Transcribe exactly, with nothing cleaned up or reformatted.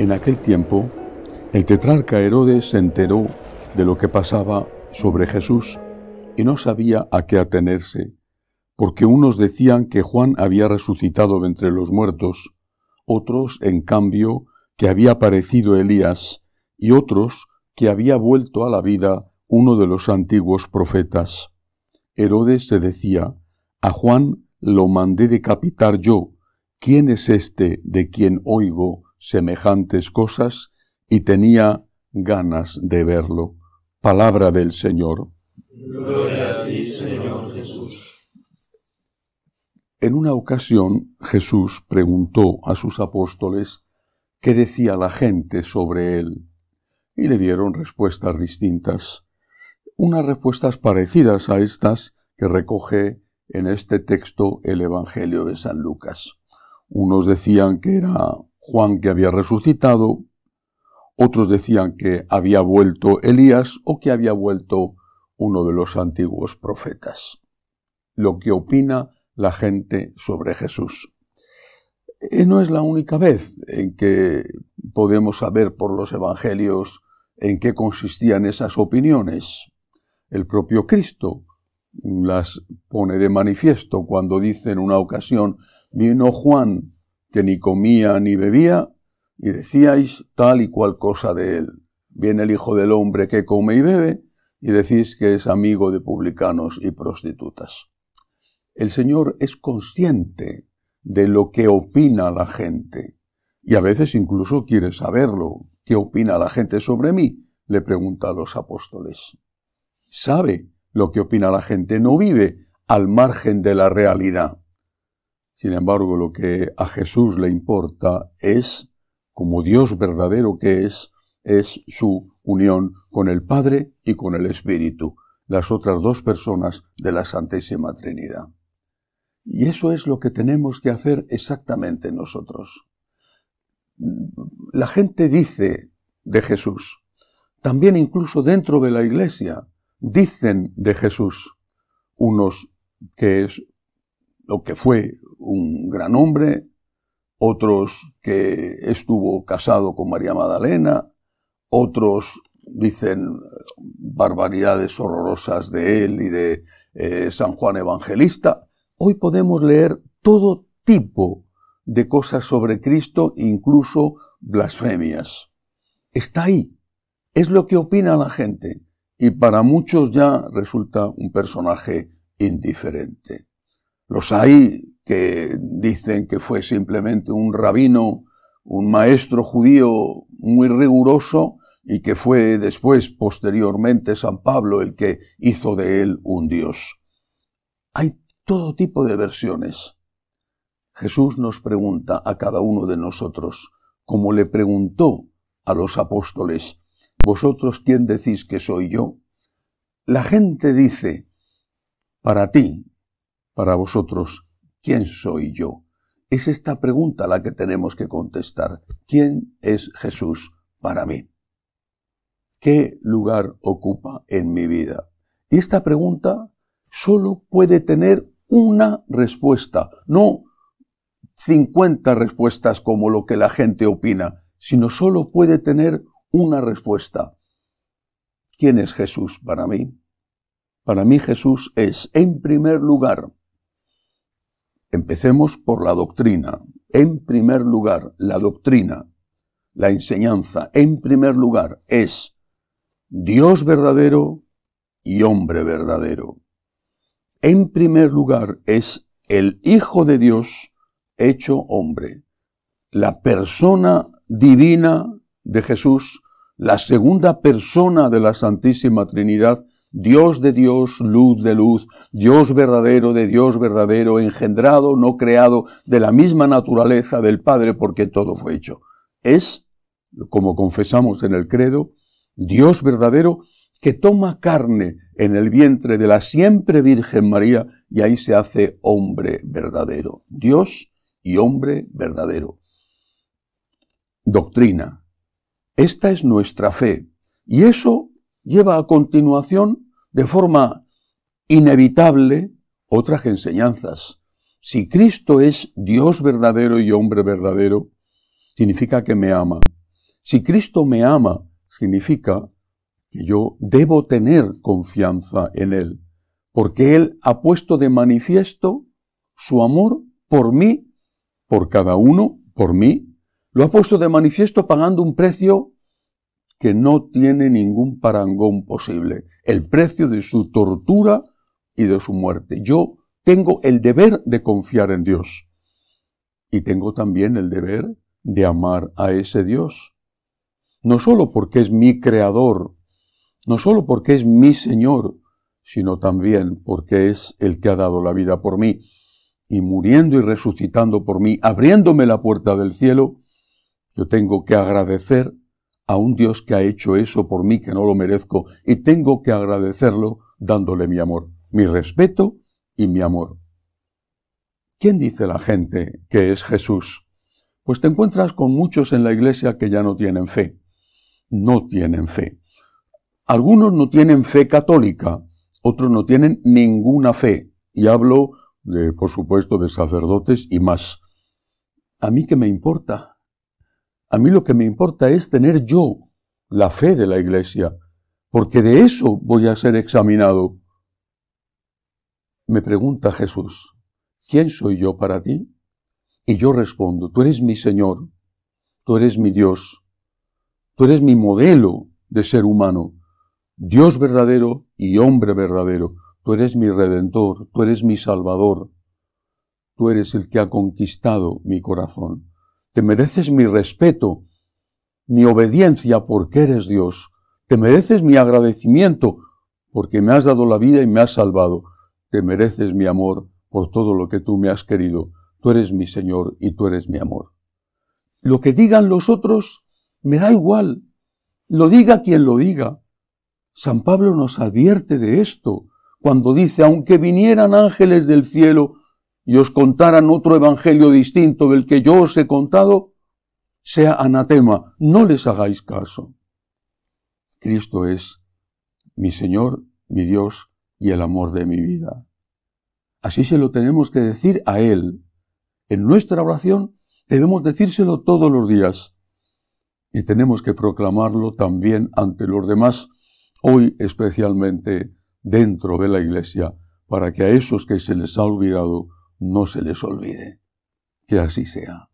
En aquel tiempo, el tetrarca Herodes se enteró de lo que pasaba sobre Jesús y no sabía a qué atenerse, porque unos decían que Juan había resucitado de entre los muertos, otros, en cambio, que había aparecido Elías, y otros que había vuelto a la vida uno de los antiguos profetas. Herodes se decía: «A Juan lo mandé decapitar yo. ¿Quién es este de quien oigo semejantes cosas?». Y tenía ganas de verlo. Palabra del Señor. Gloria a ti, Señor Jesús. En una ocasión, Jesús preguntó a sus apóstoles qué decía la gente sobre él, y le dieron respuestas distintas. Unas respuestas parecidas a estas que recoge en este texto el Evangelio de San Lucas. Unos decían que era Juan que había resucitado, otros decían que había vuelto Elías o que había vuelto uno de los antiguos profetas. Lo que opina la gente sobre Jesús. No es la única vez en que podemos saber por los evangelios en qué consistían esas opiniones. El propio Cristo las pone de manifiesto cuando dice en una ocasión: «Vino Juan, que ni comía ni bebía, y decíais tal y cual cosa de él. Viene el Hijo del Hombre que come y bebe, y decís que es amigo de publicanos y prostitutas». El Señor es consciente de lo que opina la gente, y a veces incluso quiere saberlo. ¿Qué opina la gente sobre mí?, le pregunta a los apóstoles. Sabe lo que opina la gente, no vive al margen de la realidad. Sin embargo, lo que a Jesús le importa es, como Dios verdadero que es, es su unión con el Padre y con el Espíritu, las otras dos personas de la Santísima Trinidad. Y eso es lo que tenemos que hacer exactamente nosotros. La gente dice de Jesús, también incluso dentro de la Iglesia, dicen de Jesús, unos que es o que fue un gran hombre, otros que estuvo casado con María Magdalena, otros dicen barbaridades horrorosas de él y de eh, San Juan Evangelista. Hoy podemos leer todo tipo de cosas sobre Cristo, incluso blasfemias. Está ahí, es lo que opina la gente, y para muchos ya resulta un personaje indiferente. Los hay que dicen que fue simplemente un rabino, un maestro judío muy riguroso, y que fue después, posteriormente, San Pablo el que hizo de él un dios. Hay todo tipo de versiones. Jesús nos pregunta a cada uno de nosotros, como le preguntó a los apóstoles: «¿Vosotros quién decís que soy yo?». La gente dice, para ti, para vosotros, ¿quién soy yo? Es esta pregunta la que tenemos que contestar. ¿Quién es Jesús para mí? ¿Qué lugar ocupa en mi vida? Y esta pregunta solo puede tener una respuesta, no cincuenta respuestas como lo que la gente opina, sino solo puede tener una respuesta. ¿Quién es Jesús para mí? Para mí Jesús es, en primer lugar, empecemos por la doctrina. En primer lugar, la doctrina, la enseñanza, en primer lugar, es Dios verdadero y hombre verdadero. En primer lugar, es el Hijo de Dios hecho hombre. La persona divina de Jesús, la segunda persona de la Santísima Trinidad, Dios de Dios, luz de luz, Dios verdadero de Dios verdadero, engendrado, no creado, de la misma naturaleza del Padre, porque todo fue hecho. Es, como confesamos en el credo, Dios verdadero que toma carne en el vientre de la siempre Virgen María, y ahí se hace hombre verdadero. Dios y hombre verdadero. Doctrina. Esta es nuestra fe. Y eso lleva a continuación, de forma inevitable, otras enseñanzas. Si Cristo es Dios verdadero y hombre verdadero, significa que me ama, Si Cristo me ama, significa que yo debo tener confianza en Él, porque Él ha puesto de manifiesto su amor por mí, por cada uno, por mí. Lo ha puesto de manifiesto pagando un precio que no tiene ningún parangón posible, el precio de su tortura y de su muerte. Yo tengo el deber de confiar en Dios y tengo también el deber de amar a ese Dios, no solo porque es mi creador, no solo porque es mi Señor, sino también porque es el que ha dado la vida por mí, y muriendo y resucitando por mí, abriéndome la puerta del cielo, yo tengo que agradecer a un Dios que ha hecho eso por mí, que no lo merezco, y tengo que agradecerlo dándole mi amor, mi respeto y mi amor. ¿Quién dice la gente que es Jesús? Pues te encuentras con muchos en la iglesia que ya no tienen fe. No tienen fe. Algunos no tienen fe católica, otros no tienen ninguna fe. Y hablo, de, por supuesto, de sacerdotes y más. ¿A mí qué me importa? A mí lo que me importa es tener yo la fe de la Iglesia, porque de eso voy a ser examinado. Me pregunta Jesús, ¿quién soy yo para ti? Y yo respondo, tú eres mi Señor, tú eres mi Dios, tú eres mi modelo de ser humano, Dios verdadero y hombre verdadero, tú eres mi Redentor, tú eres mi Salvador, tú eres el que ha conquistado mi corazón. Te mereces mi respeto, mi obediencia porque eres Dios. Te mereces mi agradecimiento porque me has dado la vida y me has salvado. Te mereces mi amor por todo lo que tú me has querido. Tú eres mi Señor y tú eres mi amor. Lo que digan los otros me da igual. Lo diga quien lo diga. San Pablo nos advierte de esto cuando dice, aunque vinieran ángeles del cielo y os contaran otro evangelio distinto del que yo os he contado, sea anatema, no les hagáis caso. Cristo es mi Señor, mi Dios y el amor de mi vida. Así se lo tenemos que decir a Él. En nuestra oración debemos decírselo todos los días y tenemos que proclamarlo también ante los demás, hoy especialmente dentro de la Iglesia, para que a esos que se les ha olvidado no se les olvide. Que así sea.